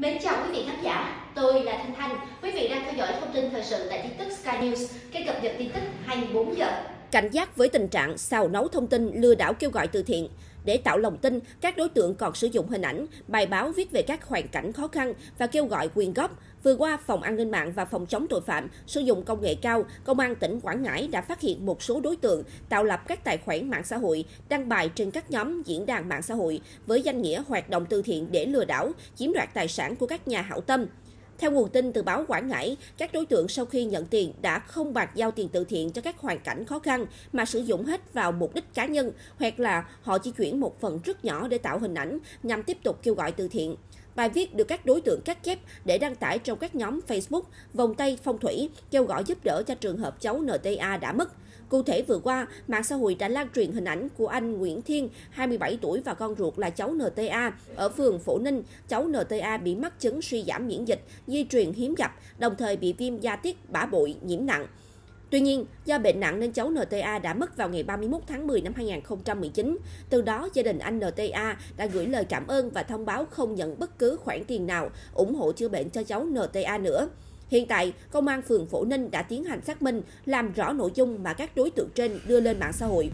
Mến chào quý vị khán giả, tôi là Thanh Thanh. Quý vị đang theo dõi thông tin thời sự tại tin tức Sky News, kênh cập nhật tin tức 24 giờ. Cảnh giác với tình trạng xào nấu thông tin lừa đảo kêu gọi từ thiện. Để tạo lòng tin, các đối tượng còn sử dụng hình ảnh, bài báo viết về các hoàn cảnh khó khăn và kêu gọi quyên góp. Vừa qua, Phòng An ninh mạng và Phòng chống tội phạm sử dụng công nghệ cao, Công an tỉnh Quảng Ngãi đã phát hiện một số đối tượng tạo lập các tài khoản mạng xã hội, đăng bài trên các nhóm diễn đàn mạng xã hội với danh nghĩa hoạt động từ thiện để lừa đảo, chiếm đoạt tài sản của các nhà hảo tâm. Theo nguồn tin từ báo Quảng Ngãi, các đối tượng sau khi nhận tiền đã không bàn giao tiền từ thiện cho các hoàn cảnh khó khăn mà sử dụng hết vào mục đích cá nhân, hoặc là họ chỉ chuyển một phần rất nhỏ để tạo hình ảnh nhằm tiếp tục kêu gọi từ thiện. Bài viết được các đối tượng cắt chép để đăng tải trong các nhóm Facebook, Vòng tay phong thủy, kêu gọi giúp đỡ cho trường hợp cháu NTA đã mất. Cụ thể, vừa qua, mạng xã hội đã lan truyền hình ảnh của anh Nguyễn Thiên, 27 tuổi và con ruột là cháu NTA ở phường Phổ Ninh. Cháu NTA bị mắc chứng suy giảm miễn dịch, di truyền hiếm gặp, đồng thời bị viêm da tiết bã bội nhiễm nặng. Tuy nhiên, do bệnh nặng nên cháu NTA đã mất vào ngày 31 tháng 10 năm 2019. Từ đó, gia đình anh NTA đã gửi lời cảm ơn và thông báo không nhận bất cứ khoản tiền nào ủng hộ chữa bệnh cho cháu NTA nữa. Hiện tại, Công an phường Phổ Ninh đã tiến hành xác minh, làm rõ nội dung mà các đối tượng trên đưa lên mạng xã hội.